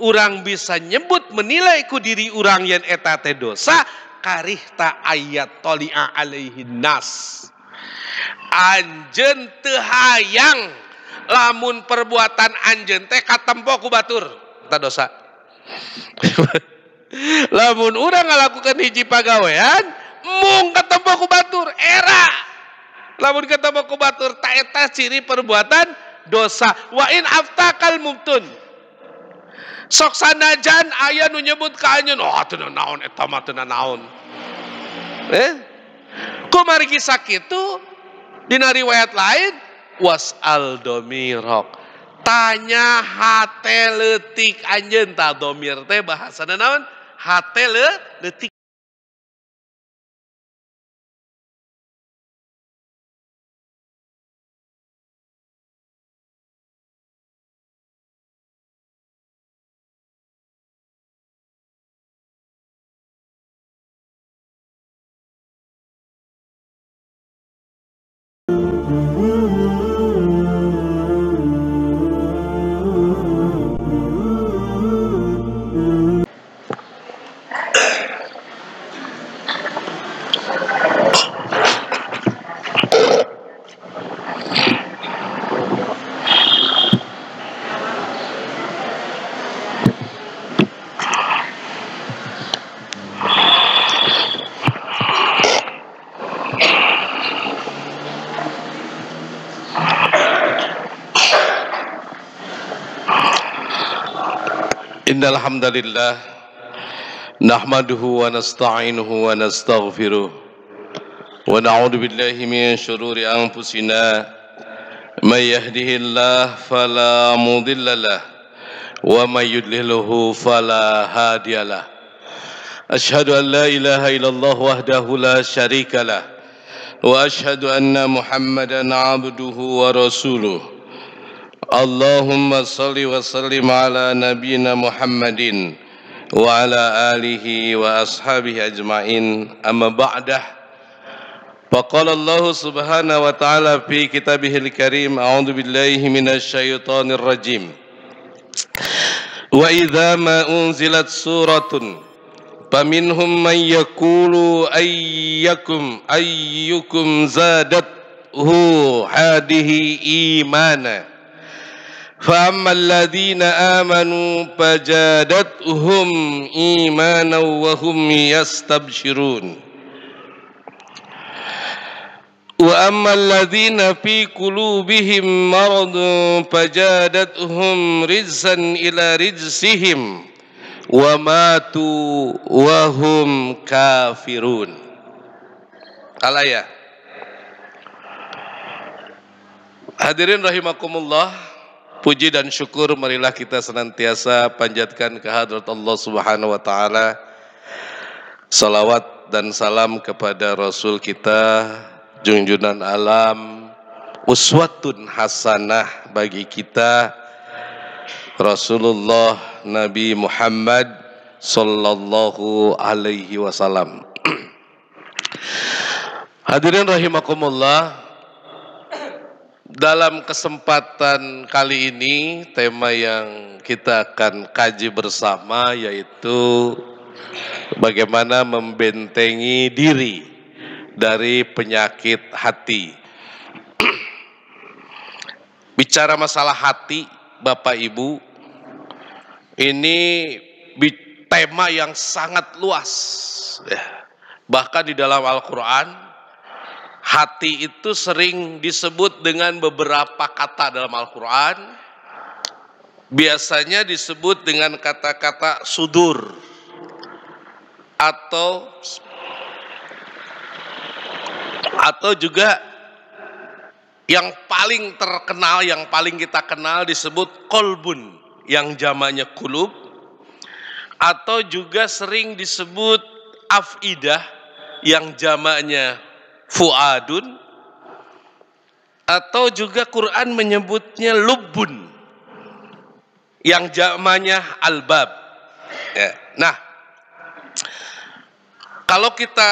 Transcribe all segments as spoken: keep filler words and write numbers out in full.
urang bisa nyebut menilai ku diri urang yang eta teh dosa karih ta ayat toli'a alaihin nas. Anjen teu hayang lamun perbuatan anjen teh katempo ku batur eta dosa. Lamun urang ngalakukeun hiji pagawean mung katempo ku batur era. Lamun katempo ku batur ta eta ciri perbuatan dosa. Wa in aftakal mubtun. Sok sanajan aya nu nyebut ka anjeun, oh teu naon eta mah teu naon. Eh? Kumari kisah kitu dina riwayat lain was'al domirok. Tanya hate leutik anjeun ta domir teh bahasana naon? Hate leutik. Innal hamdalillah nahmaduhu wa nasta'inuhu wa nastaghfiruh wa na'udzu billahi min syururi anfusina may yahdihillahu fala mudhillalah wa may yudlilhu fala hadiyalah. Ashhadu an la ilaha illallah wahdahu la syarikalah wa ashhadu anna Muhammadan 'abduhu wa rasuluh. Allahumma salli wa sallim ala nabiyina Muhammadin wa ala alihi wa ashabihi ajma'in amma ba'dah. Faqala Allah subhanahu wa ta'ala fi kitabihil karim, a'udhu billahi minash shaytanir rajim. Wa idha ma unzilat suratun faminhum man yakulu ayyakum ayyukum zadathu hadihi imana. فَأَمَّا الَّذِينَ آمَنُوا فَزَادَتْهُمْ إِيمَانًا وَهُمْ يَسْتَبْشِرُونَ وَأَمَّا الَّذِينَ فِي قُلُوبِهِمْ مَرَضٌ فَزَادَتْهُمْ رِجْسًا إِلَى رِجْسِهِمْ وَمَاتُوا وَهُمْ كَافِرُونَ. Al-ayah. Hadirin rahimakumullah, puji dan syukur marilah kita senantiasa panjatkan kehadrat Allah subhanahu wa ta'ala. Salawat dan salam kepada Rasul kita, junjunan alam, uswatun hasanah bagi kita, Rasulullah Nabi Muhammad sallallahu alaihi wasallam. Hadirin rahimakumullah, dalam kesempatan kali ini tema yang kita akan kaji bersama yaitu bagaimana membentengi diri dari penyakit hati. Bicara masalah hati, Bapak Ibu, ini tema yang sangat luas. Bahkan di dalam Al-Quran, hati itu sering disebut dengan beberapa kata dalam Al-Quran. Biasanya disebut dengan kata-kata sudur atau atau juga yang paling terkenal, yang paling kita kenal disebut kolbun, yang jamaknya kulub, atau juga sering disebut afidah, yang jamaknya fuadun, atau juga Quran menyebutnya lubun yang jamaknya albab. Ya. Nah, kalau kita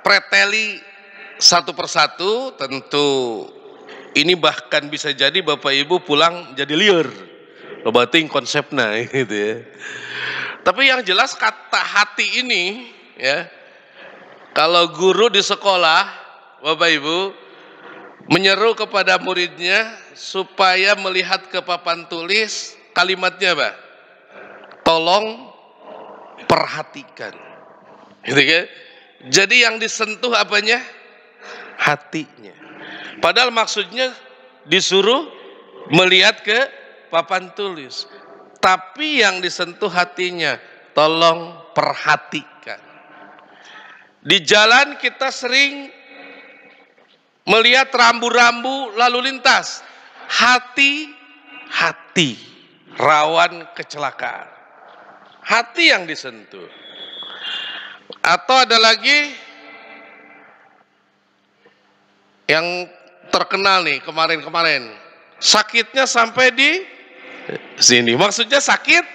preteli satu persatu, tentu ini bahkan bisa jadi Bapak Ibu pulang jadi liur. Bating konsepnya gitu ya. Tapi yang jelas kata hati ini ya. Kalau guru di sekolah, Bapak Ibu, menyeru kepada muridnya supaya melihat ke papan tulis, kalimatnya apa? Tolong perhatikan. Gitu kan? Jadi yang disentuh apanya? Hatinya. Padahal maksudnya disuruh melihat ke papan tulis, tapi yang disentuh hatinya, tolong perhatikan. Di jalan kita sering melihat rambu-rambu lalu lintas, hati-hati, rawan kecelakaan, hati yang disentuh. Atau ada lagi yang terkenal nih kemarin-kemarin, sakitnya sampai di sini, maksudnya sakit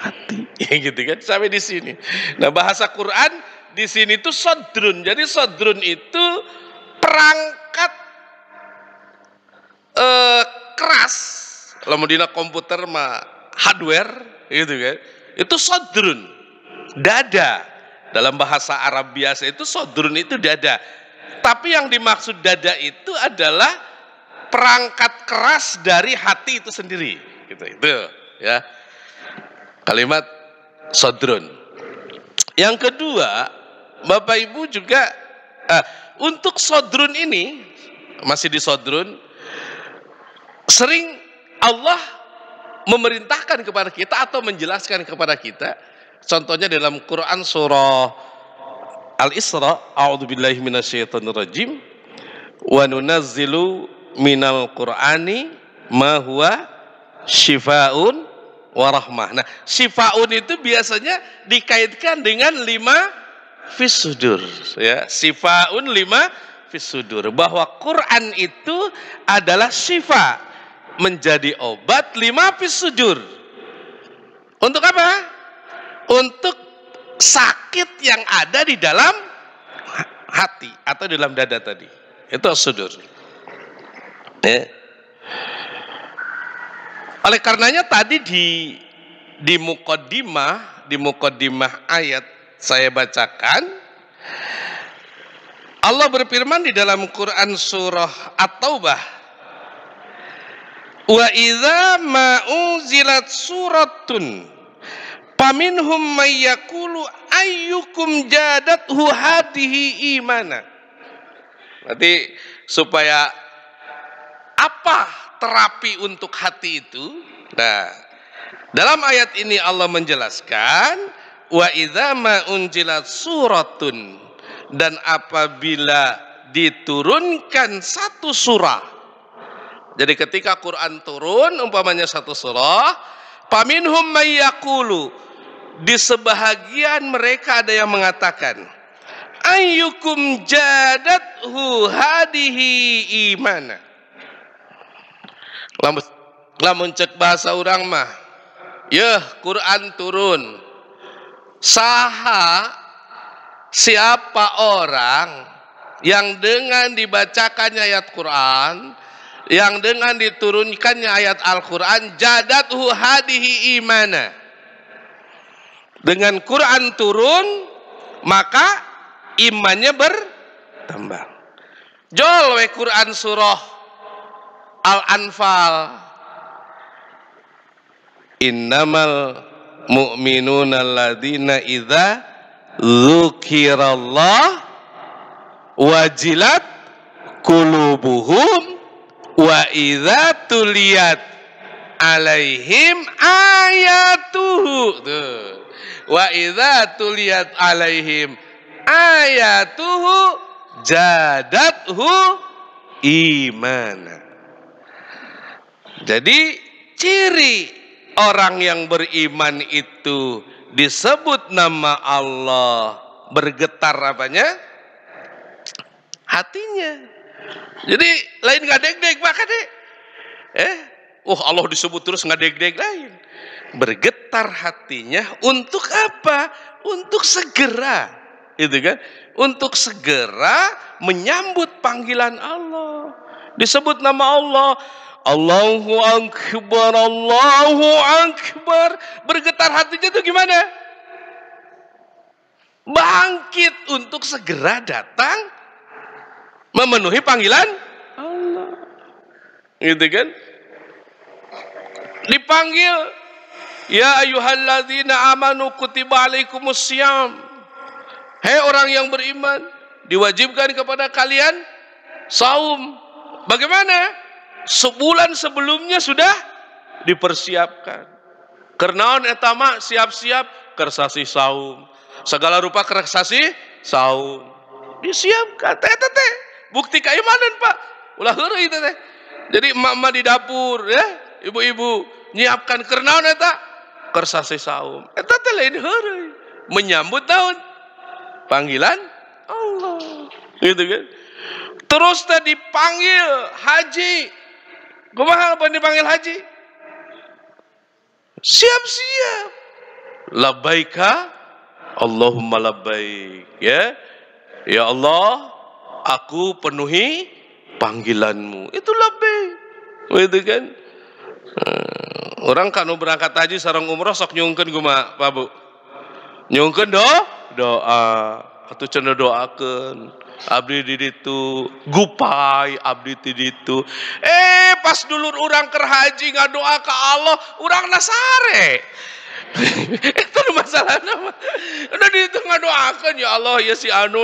hati, ya gitu kan, sampai di sini. Nah bahasa Quran di sini itu sodrun, jadi sodrun itu perangkat eh, keras, kalau modina komputer mah hardware, gitu kan, itu sodrun, dada. Dalam bahasa Arab biasa itu sodrun itu dada, tapi yang dimaksud dada itu adalah perangkat keras dari hati itu sendiri. Gitu, itu ya kalimat sodron. Yang kedua, Bapak Ibu juga eh, untuk sodron ini masih di sodron, sering Allah memerintahkan kepada kita atau menjelaskan kepada kita. Contohnya dalam Quran surah Al-Isra, a'udzubillahi minasyaitonirrajim, wa nunazzilu minal Qur'ani ma huwa Shifaun warahmah. Nah, Shifaun itu biasanya dikaitkan dengan lima fisudur, ya. Shifaun lima fisudur. Bahwa Quran itu adalah syifa, menjadi obat lima fisudur. Untuk apa? Untuk sakit yang ada di dalam hati atau dalam dada tadi. Itu sudur. Ya. Oleh karenanya tadi di di mukaddimah, di mukaddimah ayat saya bacakan, Allah berfirman di dalam Quran surah At-Taubah, wa idza ma unzilat suratun faminhum may yaqulu ayyukum jadathu hadhihi imana. Berarti supaya apa terapi untuk hati itu. Nah, dalam ayat ini Allah menjelaskan wa idza ma unzilat suratun, dan apabila diturunkan satu surah. Jadi ketika Quran turun umpamanya satu surah, paminhum may yaqulu, di sebahagian mereka ada yang mengatakan ayyukum jadathu hadihi imana. Lamun cek bahasa orang mah, yeh Quran turun, saha siapa orang yang dengan dibacakannya ayat Quran, yang dengan diturunkannya ayat Al-Quran, jadathu hadihi imana, dengan Quran turun maka imannya bertambah. Jol we Quran surah Al-Anfal, innamal mu'minuna alladhina idza dzukirallah wajilat qulubuhum wa idza tuliyat alaihim ayatuhu. Tuh. Wa idza tuliyat alaihim ayatuhu jadathu imana. Jadi ciri orang yang beriman itu disebut nama Allah, bergetar apanya? Hatinya. Jadi lain nggak deg-deg makanya. Eh, oh Allah disebut terus nggak deg-deg lain. Bergetar hatinya untuk apa? Untuk segera, itu kan? Untuk segera menyambut panggilan Allah. Disebut nama Allah. Allahu Akbar, Allahu Akbar. Bergetar hatinya tuh gimana? Bangkit untuk segera datang memenuhi panggilan Allah. Gitu kan? Dipanggil, ya ayyuhalladzina amanu kutiba alaikumus syiyam. Hei orang yang beriman, diwajibkan kepada kalian saum. Bagaimana? Sebulan sebelumnya sudah dipersiapkan. Kernaon eta mah siap-siap kersasi saum. Segala rupa kersasi saum. Disiapkan. Teh teh teh. Bukti keimanan, Pak. Ulah heureuy teh teh. Jadi emak-emak di dapur ya, ibu-ibu nyiapkan kernaon eta kersasi saum. Eta teh lain heureuy. Menyambut tahun panggilan Allah. Gitu kan? Terus tadi dipanggil haji. Kumaha apa dipanggil haji? Siap-siap. Labbaika Allahumma labbaik, ya. Ya Allah, aku penuhi panggilanmu. Itu labbaik. Gitu kan? Orang kalau berangkat haji sareng umrah sok nyungkeun kumaha, Pak Bu? Nyungkeun do doa. Atuh cenah doakeun. Abdi di ditu gupai abdi di ditu eh pas dulur orang kerhaji nggak doa ke Allah orang nasare itu masalahnya udah di ditu nggak doakan ya Allah ya si anu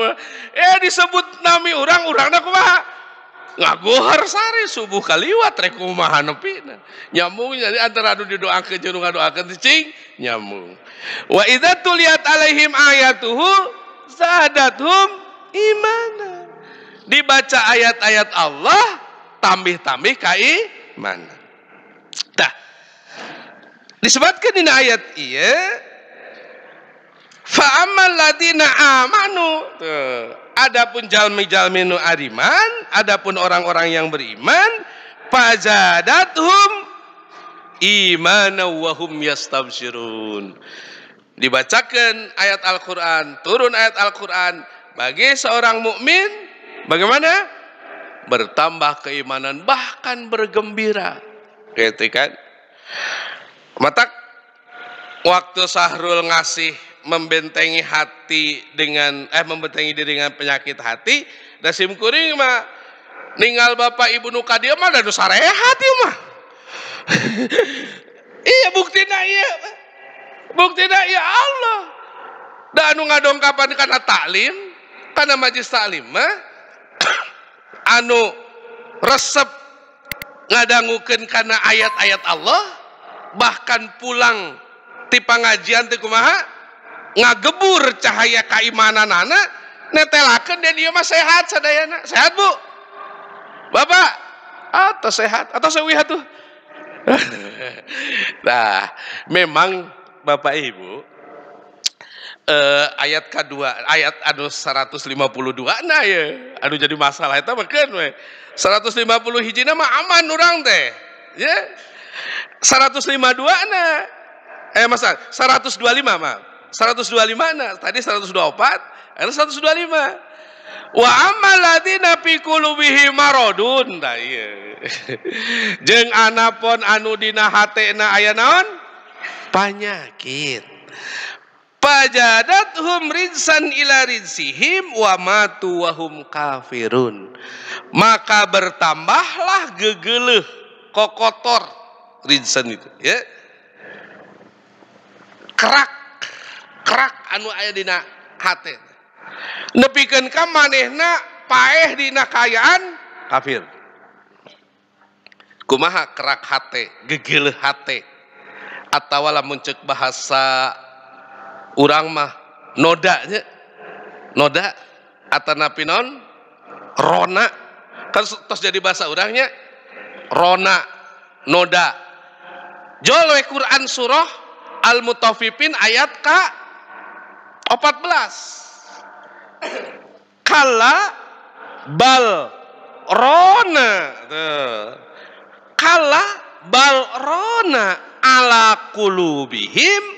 eh disebut nami orang orangnya kumaha ngagohar sare subuh kaliwat rek kumaha nepina nyambung jadi antara anu didoakeun jeung nggak doakeun cicing nyambung wa idza tuliyat alaihim ayatuhu zadathum imana dibaca ayat-ayat Allah tambih-tambih kai mana dah disebutkan di ayat iya fa'amal ladina amanu tuh adapun jalmi-jalmi nu ariman adapun orang-orang yang beriman fazadathum imana wa hum yastabsirun dibacakan ayat Al-Qur'an turun ayat Al-Qur'an bagi seorang mukmin, bagaimana? Bertambah keimanan, bahkan bergembira. Gitu kan? Mata waktu Sahrul ngasih membentengi hati dengan eh membentengi diri dengan penyakit hati, da simkuring mah ninggal bapak ibu nu ka dieu mah da nu sarehat ieu mah. Iya buktina ieu. Buktina ya Allah. Da anu ngadongkapan kana taklim karena majlis taklim mah anu resep ngadangukeun karena ayat-ayat Allah bahkan pulang ti pangajian teh kumaha ngagebur cahaya keimananana netelakeun dan ieu mah sehat sadayana sehat Bu Bapak atau sehat atau sewihat tuh nah memang Bapak Ibu Uh, ayat kedua ayat anu seratus lima puluh dua nah ya anu jadi masalah eta beukeun we seratus lima puluh hijina mah aman urang teh ya seratus lima puluh dua nah eh masa seratus dua puluh lima mah seratus dua puluh lima nah tadi seratus dua puluh empat ada seratus dua puluh lima wa amal ladina fi qulubihim maradun tah ieu jeung anapon anu dina hatena aya naon panyakit fajadathum rinsan ila rinsihim wa matu wa hum kafirun maka bertambahlah gegeleuh kokotor rinsan itu ya kerak kerak anu aya dina hate nepikeun ka manehna paeh dina kayaan kafir kumaha kerak hate gegeleuh hate atawa lamun ceuk bahasa urang mah nodanya noda atana pinon rona kan terus jadi bahasa urangnya rona noda jolwe Quran surah Al-Mutaffifin ayat ka empat belas kala bal rona kala bal rona ala kulubihim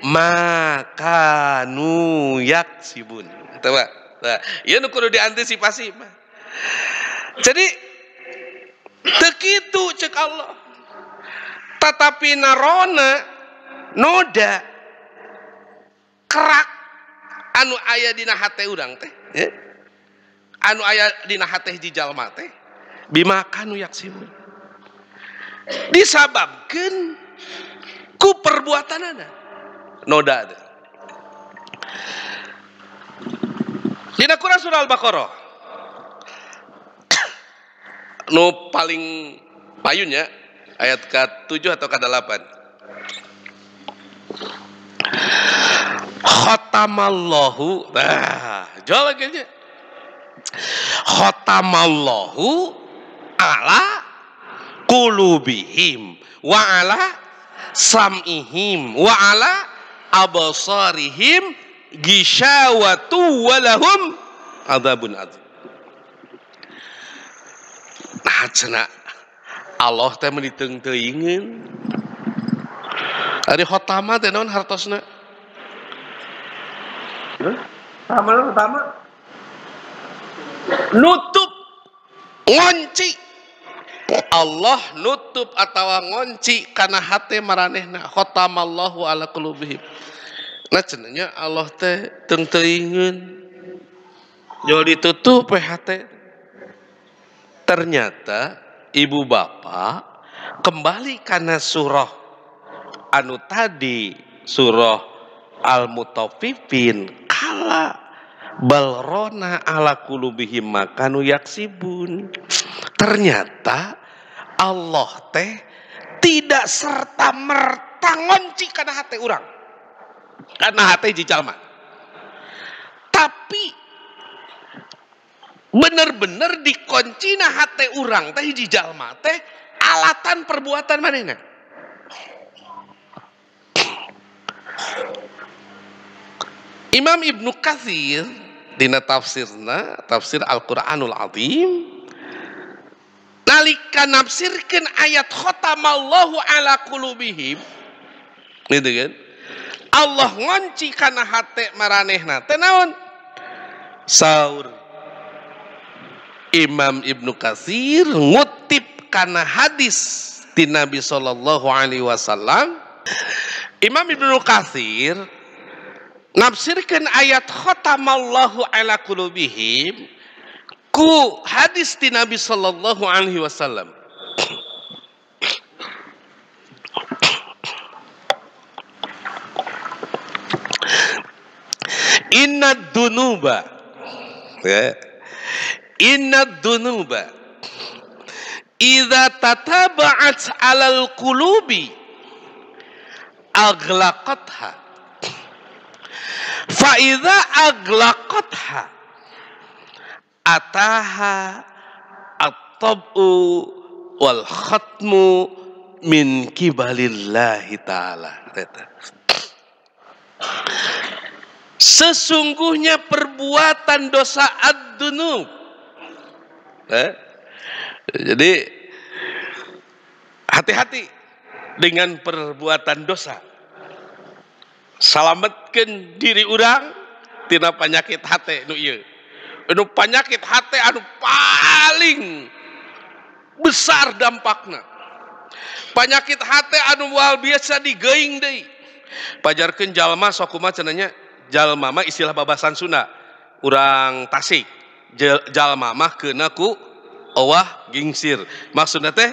maka nuyak sibun, coba, ya nu kudu diantisipasi. Jadi Tekitu cek Allah. Tetapi narona noda kerak anu aya dina hate urang teh, eh? Anu aya dina hate hiji jalma teh bimakanu yaksimun disababkeun ku perbuatanana noda teh. Dina Quran surah Al-Baqarah nu paling payunnya ayat ke tujuh atau ke delapan. Khatamallahu, nah, jual lagi. Khatamallahu ala qulubihim wa ala sam'ihim wa ala absarihim gishawatu wa lahum adzabun adzim. Nah, cina Allah teh meniteng teingin dari hotama teh non hartosna hotama hotama nutup ngonci Allah nutup atau ngonci karena hati maranehna khotamallahu ala qulubihim. Nah cenanya Allah teh teng teingin jauh ditutup hati. Ternyata ibu bapak kembali karena surah anu tadi surah Al-Mutaffifin kala balrona ala qulubihim makanu yaksibun. Ternyata Allah teh tidak serta merta ngonci karena hati orang, karena hati jijalma, tapi bener-bener dikoncina hati orang teh hiji jalma teh alatan perbuatan manehna. Imam Ibnu Katsir dina tafsirna tafsir Al-Qur'anul Azim nalika nafsirkeun ayat khatamallahu ala qulubihim gitu kan, Allah ngonci kana hate maranehna teh naon? Saur Imam Ibnu Katsir ngutip karena hadis di Nabi Shallallahu Alaihi Wasallam. Imam Ibnu Katsir nafsirkan ayat khatamallahu ala qulubihim ku hadis di Nabi Shallallahu Alaihi Wasallam. Inna dunuba, ya. Inna dunuba idza tataba'at 'alal qulubi aghlaqatha fa idza aghlaqatha ataha at-tab'u wal khatmu min kibalillahi ta'ala. Sesungguhnya perbuatan dosa ad-dunub, eh? Jadi hati-hati dengan perbuatan dosa. Salametkan diri orang tina penyakit hati nu ieu. Anu penyakit hati anu paling besar dampakna. Penyakit hati anu wal biasa digeuing deui. Pajarkeun jalma sok kumaha cenanya? Jalma mah istilah babasan Sunda. Urang Tasik. Jalma mah keuna ku owah gingsir, maksudnya teh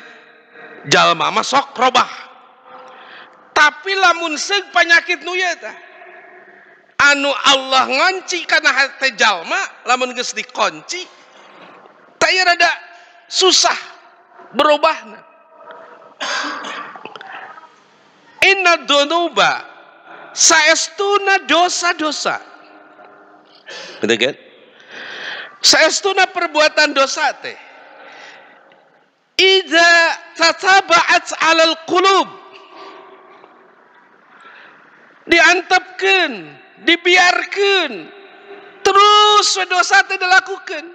jalma mah sok robah. Tapi lamun seug penyakit nu ieu teh anu Allah ngonci kana hate jalma, lamun geus dikonci teh ieu rada susah berubahna. Inna dunuba saestuna dosa-dosa, betul kan? Saestuna perbuatan dosa teh idza tataba'at 'alal qulub diantepkeun, dibiarkeun terus dosa teh dilakukeun.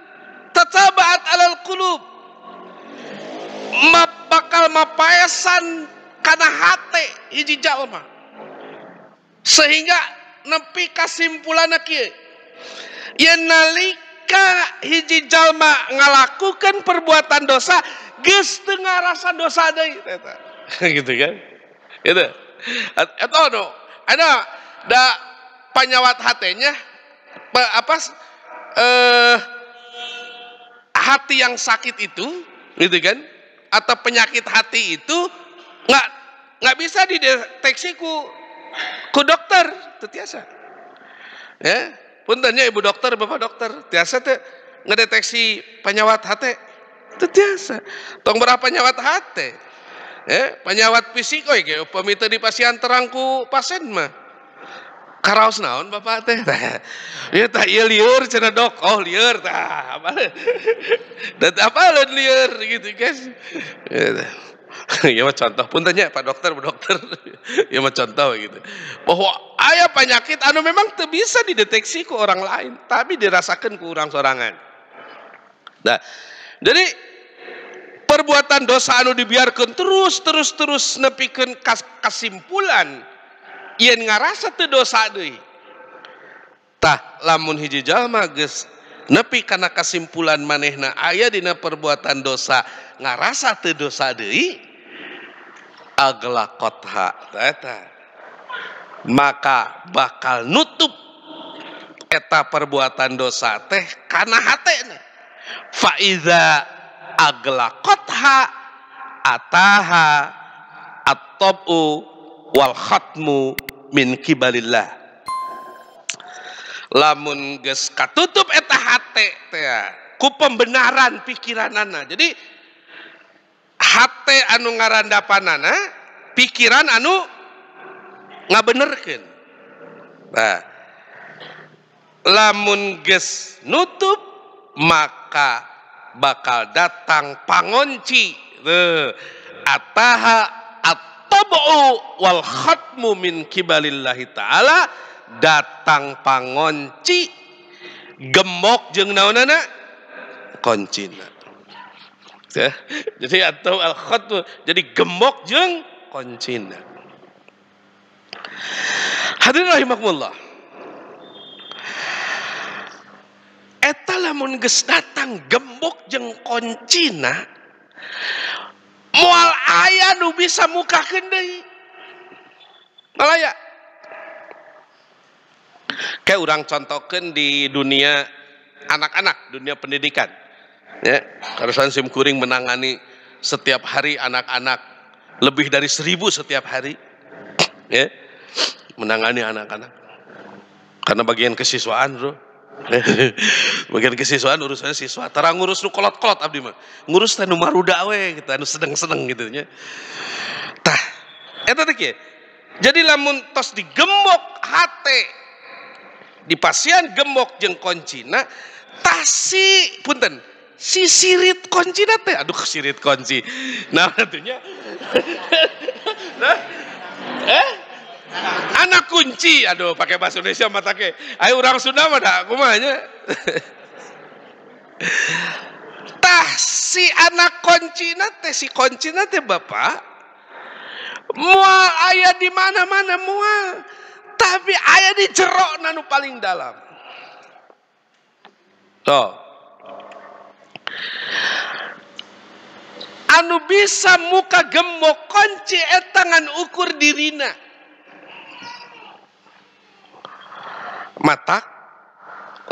Tataba'at 'alal qulub map bakal mapaesan kana hate hiji jalma sehingga nepi kasimpulanna kieu yen nalik hiji jalma ngalakukan perbuatan dosa geus teu ngarasa dosa deui eta. Gitu kan? Itu. Eta ono, ada da panyawat hatenya apa eh hati yang sakit itu, gitu kan? Atau penyakit hati itu nggak nggak bisa dideteksi ku ku dokter, tiasa. Ya, puntanya ibu dokter, bapak dokter, tiasa teh ngedeteksi penyawat hati, tiasa. Tong berapa nyawat hati? Ya, penyawat fisik, oh ya, pemita di pasien terangku pasien mah. Karaos naon bapak teh? Ya tak iya liur cina dok, oh liur tak apa? Dan apa lo liur gitu guys? Ya mah contoh pun tanya pak dokter, pak dokter, ya mah contoh gitu. Bahwa ayah penyakit anu memang teu bisa dideteksi ku orang lain, tapi dirasakan ku orang sorangan. Nah, jadi perbuatan dosa anu dibiarkan terus terus terus nepikeun kesimpulan. Yen ngarasa teu dosa deui. Tah, lamun hiji jalma geus nepi kana kasimpulan manehna aya dina perbuatan dosa ngarasa teu dosa deui, aglaqotha eta. Maka bakal nutup eta perbuatan dosa teh kana hatena. Fa iza aglaqotha ataha at-tabu wal khatmu min kibalillah. Lamun geus katutup eta hate teh ku pembenaran pikiranana. Jadi hate anu ngarandapanana, pikiran anu ngabenerkeun. Nah, lamun geus nutup maka bakal datang pangonci teh ataha tabu wal khatmu min kibalillahi ta'ala, datang pangonci gemok jeung naonana koncina. Jadi atau al khatmu jadi gemok jeung koncina. Hadirin rahimakumullah, eta lamun geus datang gembok jeung koncina moal aya nu bisa mukakeun deui. Malaya. Kayak urang contohkeun di dunia anak-anak, dunia pendidikan. Ya, karusan Sim Kuring menangani setiap hari anak-anak lebih dari seribu setiap hari. Ya. Menangani anak-anak. Karena bagian kesiswaan, Bro. Bagian kesiswaan urusannya siswa, tarang ngurus nu kolot-kolot abdi mah, ngurus teh nu maruda we kita nu sedeng-sedeng gitu nya. Tah, eta teh kieu. Jadi lamun tos digembok hate di pasien gembok jeung koncina, tah si punten, si sirit koncina teh, aduh sirit konci. Nah, artinya nah, eh anak kunci, aduh pakai bahasa Indonesia mata ke, ayo orang Sunda mah dah, kumanya. Tah si anak kunci nate, si kunci nate bapak, mual ayah di mana-mana mual, tapi ayah di jerok nanu paling dalam. Toh, anu bisa muka gembok kunci etangan ukur dirina. Matak,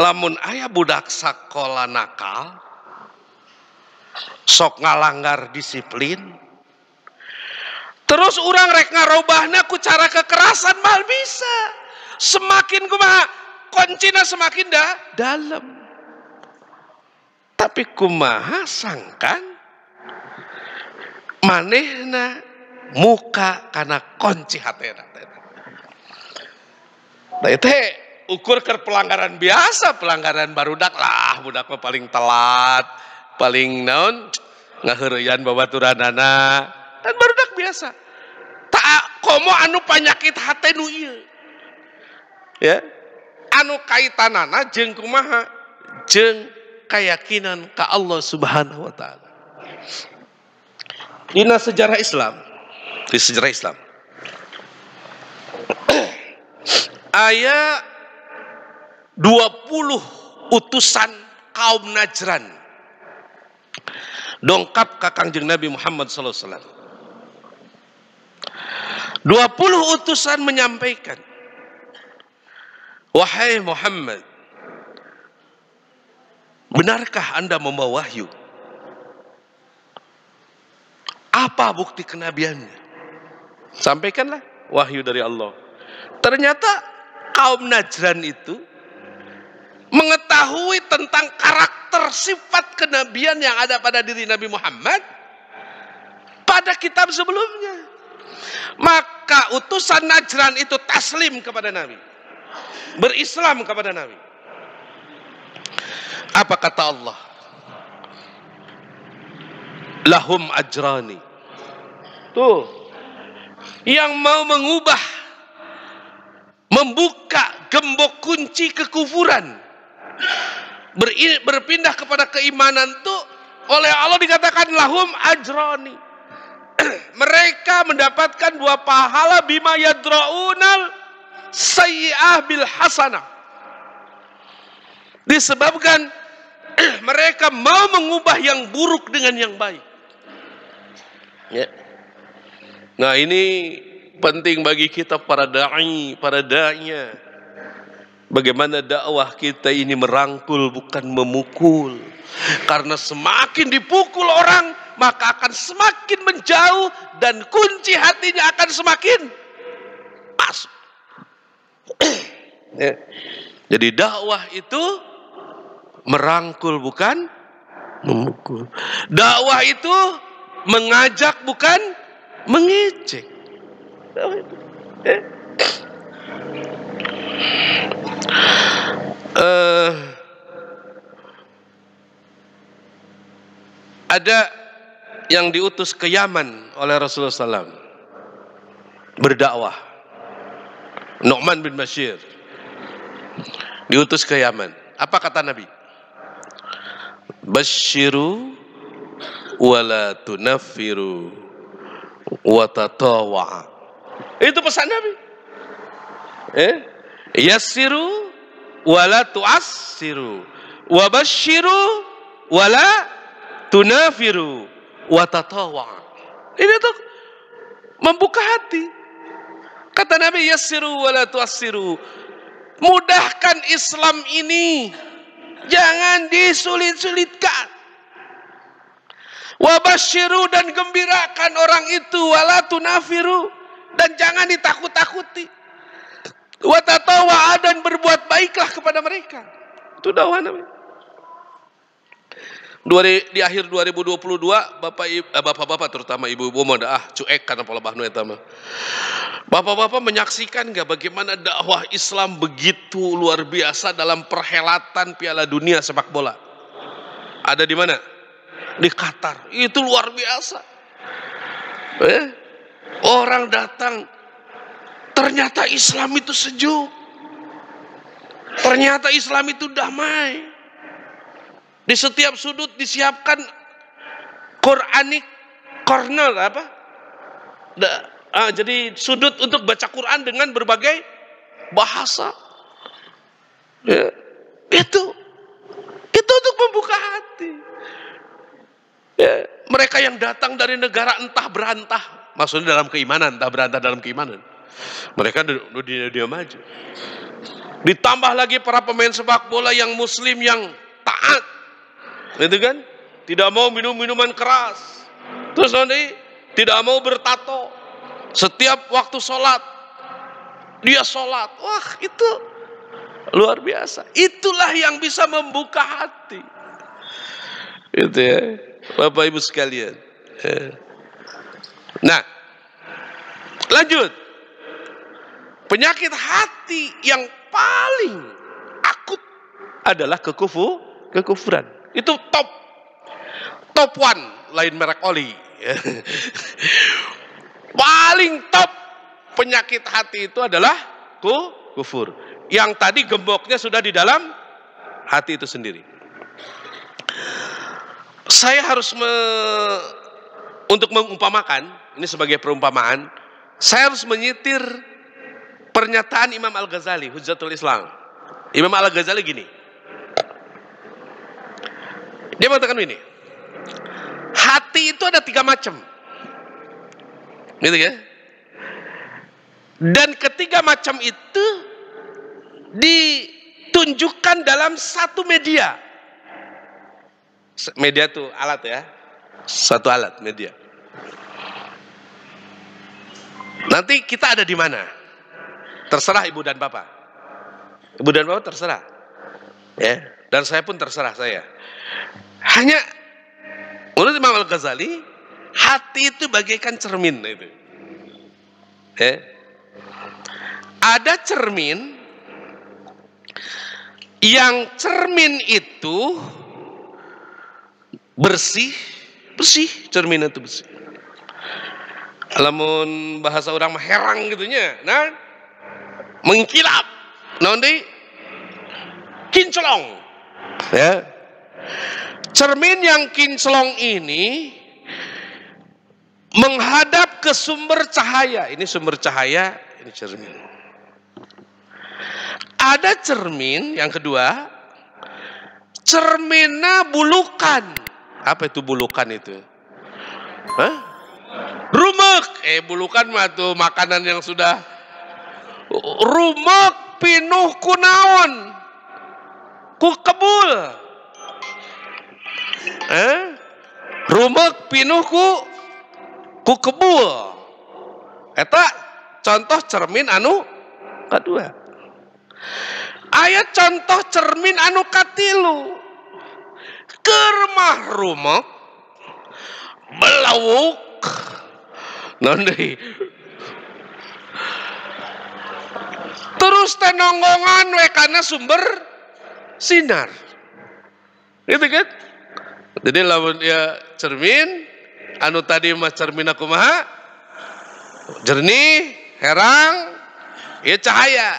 lamun ayah budak sekolah nakal, sok ngalanggar disiplin, terus orang rek ngarobahna ku cara kekerasan mal bisa, semakin kumaha koncina semakin dah dalam. Tapi kumaha sangkan manehna muka karena kunci hatena. Tete. Ukur ke pelanggaran biasa, pelanggaran barudak lah, budak mah paling telat, paling naon ngaheureyan babaturanana, dan barudak biasa. Tak komo anu penyakit hate nu ieu. Ya, anu kaitanana jeung kumaha? Jeung keyakinan ka Allah Subhanahu wa taala. Dina sejarah Islam, di sejarah Islam. Aya dua puluh utusan kaum Najran dongkap ka Kangjeng Nabi Muhammad sallallahu alaihi wasallam. dua puluh utusan menyampaikan, "Wahai Muhammad, benarkah Anda membawa wahyu? Apa bukti kenabiannya? Sampaikanlah wahyu dari Allah." Ternyata kaum Najran itu mengetahui tentang karakter sifat kenabian yang ada pada diri Nabi Muhammad pada kitab sebelumnya. Maka utusan Najran itu taslim kepada Nabi, berislam kepada Nabi. Apa kata Allah? Lahum ajrani. Tuh, yang mau mengubah, membuka gembok kunci kekufuran, berpindah kepada keimanan tuh, oleh Allah dikatakan lahum ajrani. Mereka mendapatkan dua pahala, bima yadra'unal sayyi'ah bil hasanah. Disebabkan mereka mau mengubah yang buruk dengan yang baik. Ya. Nah, ini penting bagi kita para da'i, para da'inya. Bagaimana dakwah kita ini merangkul bukan memukul. Karena semakin dipukul orang, maka akan semakin menjauh dan kunci hatinya akan semakin masuk. Ya. Jadi dakwah itu merangkul bukan memukul. Dakwah itu mengajak bukan mengejek. Uh, ada yang diutus ke Yaman oleh Rasulullah shallallahu alaihi wasallam berdakwah. Nu'man bin Bashir diutus ke Yaman. Apa kata Nabi? Bashiru wala tunafiru wa tatawa'a. Itu pesan Nabi. Eh? Yassiru wala tu'assiru wa bashiru wala tunafiru watatawa. Ini tuh membuka hati. Kata Nabi, yassiru wala tuassiru. Mudahkan Islam ini, jangan disulit-sulitkan. Wabashiru, dan gembirakan orang itu, wala tunafiru, dan jangan ditakut-takuti. Watatawa, dan berbuat baiklah kepada mereka. Itu dakwah Nabi. Di akhir dua ribu dua puluh dua, bapak-bapak terutama ibu-ibu mohon ah cuek karena pola bahnu etama. Bapak-bapak menyaksikan nggak bagaimana dakwah Islam begitu luar biasa dalam perhelatan Piala Dunia sepak bola. Ada di mana? Di Qatar. Itu luar biasa. Eh? Orang datang, ternyata Islam itu sejuk. Ternyata Islam itu damai. Di setiap sudut disiapkan Quranic corner apa? Da, ah, jadi sudut untuk baca Quran dengan berbagai bahasa. Ya, itu, itu untuk membuka hati. Ya, mereka yang datang dari negara entah berantah, maksudnya dalam keimanan, entah berantah dalam keimanan. Mereka dunia dia maju. Ditambah lagi para pemain sepak bola yang Muslim yang taat. Itu kan tidak mau minum minuman keras, terus nanti tidak mau bertato, setiap waktu sholat dia sholat. Wah, itu luar biasa. Itulah yang bisa membuka hati. Itu ya bapak ibu sekalian. Nah, lanjut, penyakit hati yang paling akut adalah kekufu kekufuran. Itu top, top one, lain merek oli. Paling top penyakit hati itu adalah kufur. Yang tadi gemboknya sudah di dalam hati itu sendiri. Saya harus me, untuk mengumpamakan, ini sebagai perumpamaan, saya harus menyitir pernyataan Imam Al-Ghazali, Hujjatul Islam. Imam Al-Ghazali gini. Dia mengatakan ini, itu ada tiga macam, gitu ya. Dan ketiga macam itu ditunjukkan dalam satu media. Media tuh alat ya, satu alat media. Nanti kita ada di mana? Terserah ibu dan bapak. Ibu dan bapak terserah, ya. Dan saya pun terserah saya. Hanya menurut Imam Al-Ghazali, hati itu bagaikan cermin itu. Eh? Ada cermin, yang cermin itu bersih, bersih, cermin itu bersih. Lamun bahasa orang herang gitunya, nah mengkilap, nanti kinclong, ya. Cermin yang kinclong ini menghadap ke sumber cahaya. Ini sumber cahaya, ini cermin. Ada cermin yang kedua, cerminnya bulukan. Apa itu bulukan itu? Hah? Rumek. Eh bulukan mah tuh makanan yang sudah rumek, pinuh kunaon, kukebul. Eh? Rumek pinuh ku kukebul. Eta contoh cermin anu kedua. Aya contoh cermin anu katilu. Kermah rumek belawuk. Nanti terus tenonggongan we kana sumber sinar. Gitu kan? Jadi lamun ya cermin anu tadi mah cermin kumaha? Jernih, herang, ya cahaya.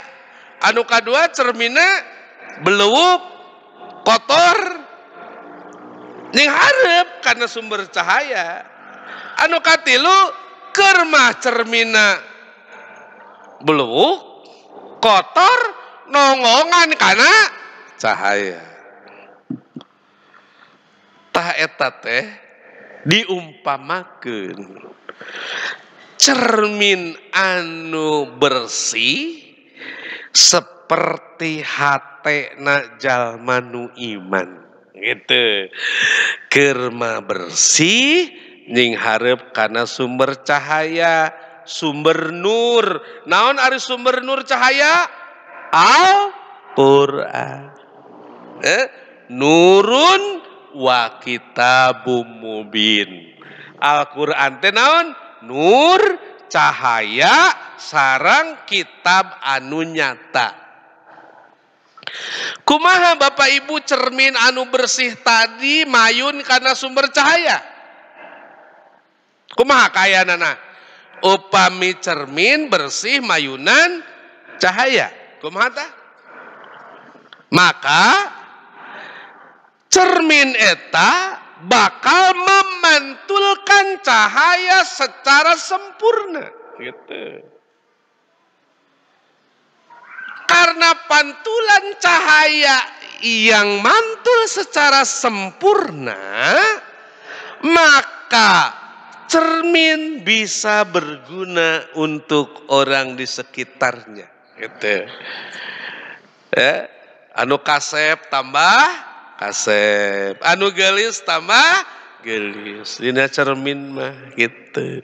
Anu kadua cerminna beleup, kotor, ning hareup karena sumber cahaya. Anu katilu keur mah cerminna beleup, kotor, nongongan karena cahaya. Tah eta teh diumpamakeun cermin anu bersih seperti hatena jalma nu iman, gitu. Kerma bersih ning hareup kana sumber cahaya, sumber nur. Naon ari sumber nur cahaya? Al-Qur'an. Eh? Nurun wa kitabum mubin. Al-Qur'an teh naon? Nur, cahaya, sarang kitab anu nyata. Kumaha Bapak Ibu cermin anu bersih tadi mayun karena sumber cahaya? Kumaha kayanana? Upami cermin bersih mayunan cahaya. Kumaha tah? Maka cermin eta bakal memantulkan cahaya secara sempurna, gitu. Karena pantulan cahaya yang mantul secara sempurna, maka cermin bisa berguna untuk orang di sekitarnya, gitu. Ya, anu kasep tambah kasep, anu gelis tambah gelis, dina cermin mah gitu.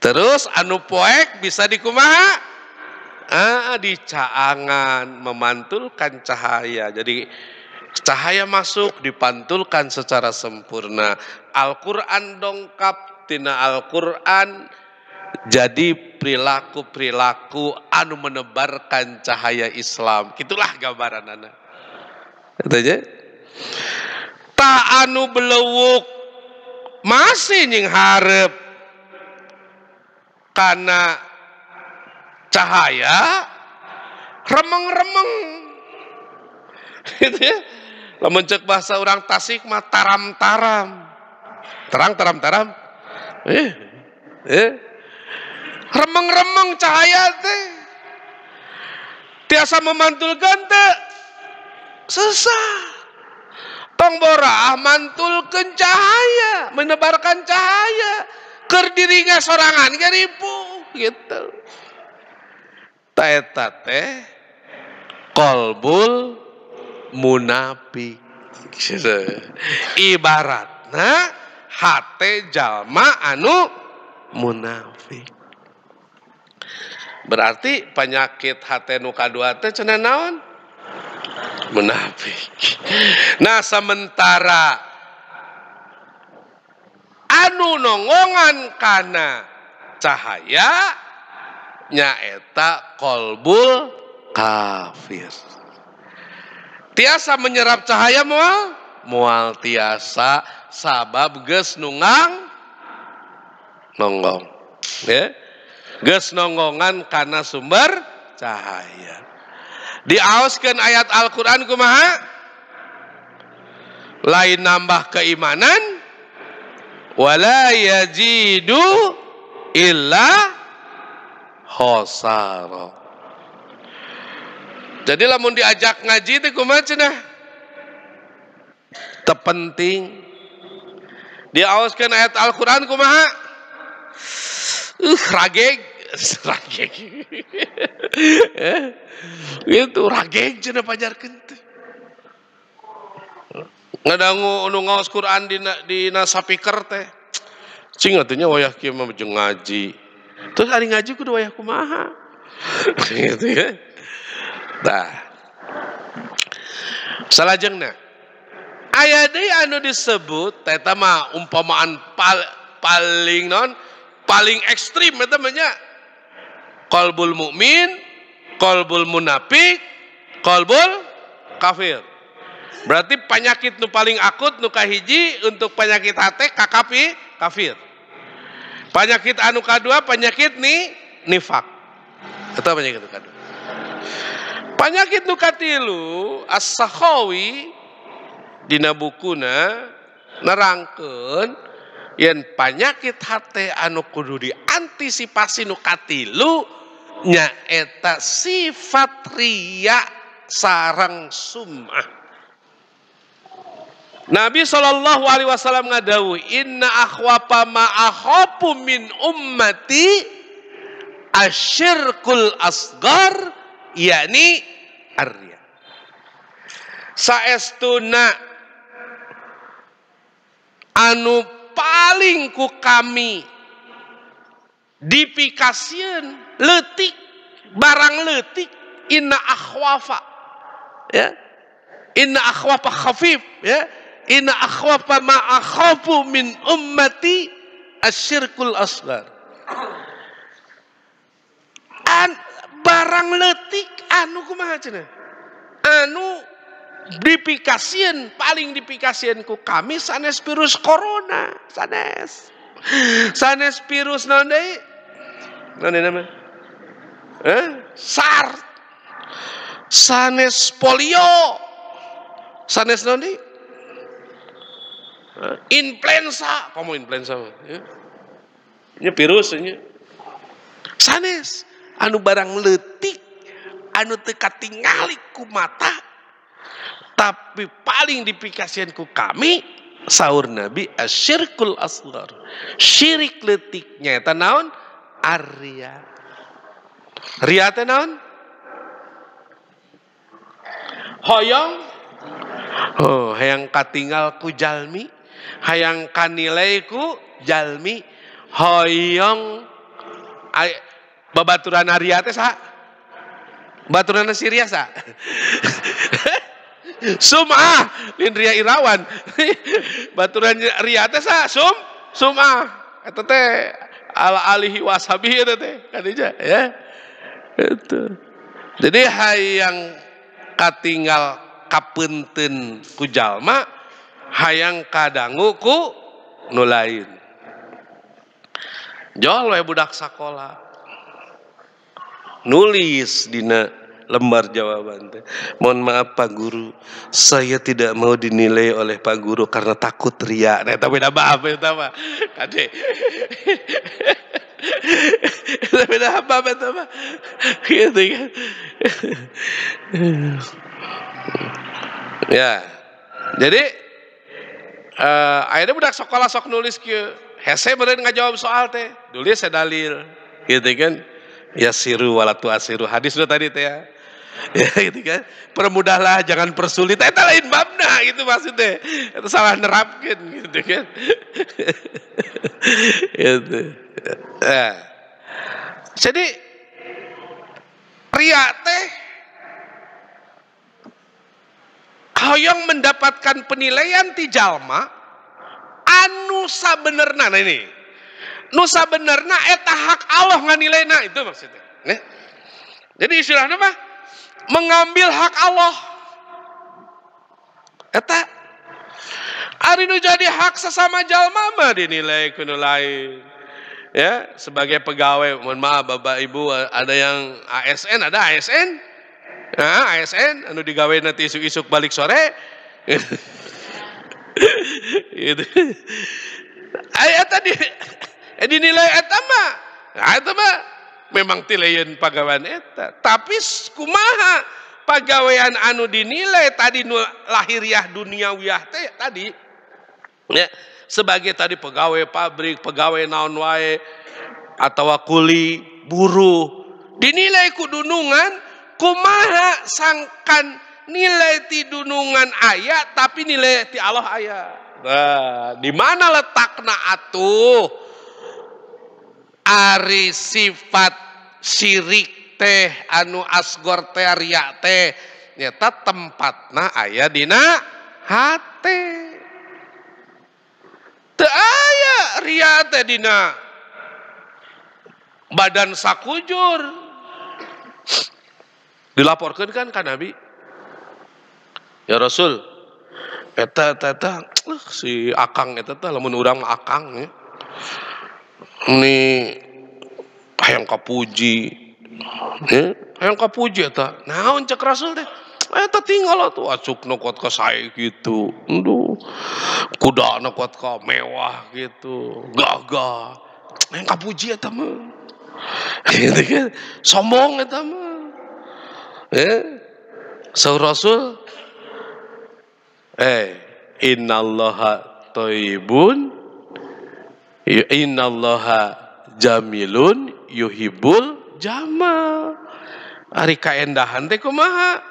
Terus anu poek bisa dikumaha? Ah, di caangan, memantulkan cahaya. Jadi cahaya masuk dipantulkan secara sempurna. Al-Qur'an dongkap tina Al-Qur'an. Jadi perilaku-perilaku anu menebarkan cahaya Islam. Itulah gambaran anak. Katanya ta'anu belewuk masih nying harap karena cahaya remeng-remeng, gitu ya. Lamun cek bahasa orang Tasik mah taram-taram, terang taram-taram, eh, eh, remeng-remeng cahaya teh tiasa memantulkan teh susah. Tong boraah mantulkeun cahaya, menebarkan cahaya. Keur dirinya sorangan ge ripuh gitu. Ta eta teh qalbul munafik. Ibaratna hate jalma anu munafik. Berarti penyakit hate nu kadua teh cenah naon? Munafik. Nah, sementara anu nongongan kana cahaya nyaeta kolbul kafir. Tiasa menyerap cahaya moal, moal tiasa sabab geus nungang nonggong. Ya. Geus nonggongan kana sumber cahaya. Diaoskeun ayat Al-Qur'an kumaha? Lain nambah keimanan wala yajidu illa khosara. Jadi lamun diajak ngaji teh kumaha cenah? Tepenting. Diaoskeun ayat Al-Qur'an kumaha? Uh, rageg rageg itu rageg cenah pajarkeun teh ngadangu anu ngaos Quran dina dina sapiker teh cing atunya wayah kieu mah jeung ngaji terus ari ngaji kudu wayah kumaha gitu ya. Tah salajengna aya deui anu disebut eta mah umpamaan pal, paling non paling ekstrim eta mah nya qalbul mukmin, qalbul munafik, qalbul kafir. Berarti penyakit nu paling akut nu kahiji untuk penyakit hate kakapi kafir. Penyakit anu kadua penyakit ni nifak. Eta penyakit nu kadua. Penyakit nu katilu As-Sakhawi dina bukuna nerangkeun yen penyakit hate anu kudu diantisipasi nu katilu nyaeta sifat riya sarang sum'ah. Nabi sallallahu alaihi wasallam ngadawu inna akhwapa ma akhafu min ummati asyirkul asgar yakni ar-riya. Saestuna anu paling ku kami dipikasieun leutik barang leutik inna akhwafa ya inna akhwafa khafif ya inna akhwafa ma akhafu min ummati asyirkul asghar. An barang leutik anu kumaha cenah? Anu dipikasieun paling dipikasieun ku kami sanes virus corona, sanes. Sanes virus naon deui? Naon deuna? Eh, SARS. Sanes polio. Sanes naon deui? Influenza, kamu influenza ya. Ini virus ini. Sanes anu barang leutik, anu teu katingali ku mata. Tapi paling dipikasian ku kami saur Nabi asyirkul asghar. Syirik leutiknya eta naon? Ar-riya. Riya teh naon? Hoyong oh, hayang katingal ku jalmi. Hayang kanilai ku jalmi hoyong ay, babaturan riya teh saha? Babaturan siria saha? Sum'ah lin riya irawan. Babaturan riya teh saha? Sum sum'ah. Eta teh ala alihi wasabi eta teh kadija ya. Itu. Jadi hayang katinggal kapeunteun ku jalma hayang kadangu ku nu lain. Jol we budak sakola nulis dina lembar jawaban teh. Mohon maaf Pak Guru, saya tidak mau dinilai oleh Pak Guru karena takut riya. Nah, tapi beda maaf eta mah. Kade. Beda maaf eta mah. Gitu kan. Ya. Jadi Uh, akhirnya budak sekolah sok nulis kieu hese beureun ngajawab soal teh tulis saya dalil gitu kan ya siru walatu asiru hadis udah tadi teh ya. Ya gitu kan permudahlah jangan persulit eta lain babna gitu maksudnya itu salah nerapkeun gitu kan gitu. Nah, jadi ria teh hoyong mendapatkan penilaian ti jalma anu sabenerna. Nah ini nu sabenerna eta hak Allah nganilaina itu maksudnya. Nih. Jadi istilahnya mah mengambil hak Allah. Eta ari nu jadi hak sesama jalma mah dinilai kuno lain. Ya, sebagai pegawai, mohon maaf Bapak Ibu, ada yang A S N, ada A S N. Nah, A S N anu digawe nanti isuk-isuk balik sore. Itu. Aya tadi dinilai eta mah. Eta mah memang tilayeun pagawean eta, tapi kumaha pagawean anu dinilai tadi nu lahiriah duniawiyah teh tadi. Ya, sebagai tadi pegawai pabrik, pegawai naon wae atau kuli, buruh dinilai kudunungan. Kumaha sangkan nilai ti dunungan ayat tapi nilai ti Allah ayat. Nah, di mana letakna atuh ari sifat syirik teh anu asgor teh riya teh nyata tempatna aya dina hate. Teu aya riya teh dina badan sakujur. Dilaporkan kan kan Nabi, ya Rasul, eta eta, eta uh, si akang eta eta, lamun urang akang ya, ini hayang kapuji, ya, hayang kapuji eta, naon cek Rasul deh, eta tinggal tuh acuk nukot ke saya gitu, aduh, kuda nukot ke mewah gitu, gagah, hayang kapuji eta mah, gitu kan, sombong eta mah. Eh, so Rasul, eh, innallaha thayyibun, innallaha jamilun, yuhibul jamal. Ari kaendahan teh kumaha?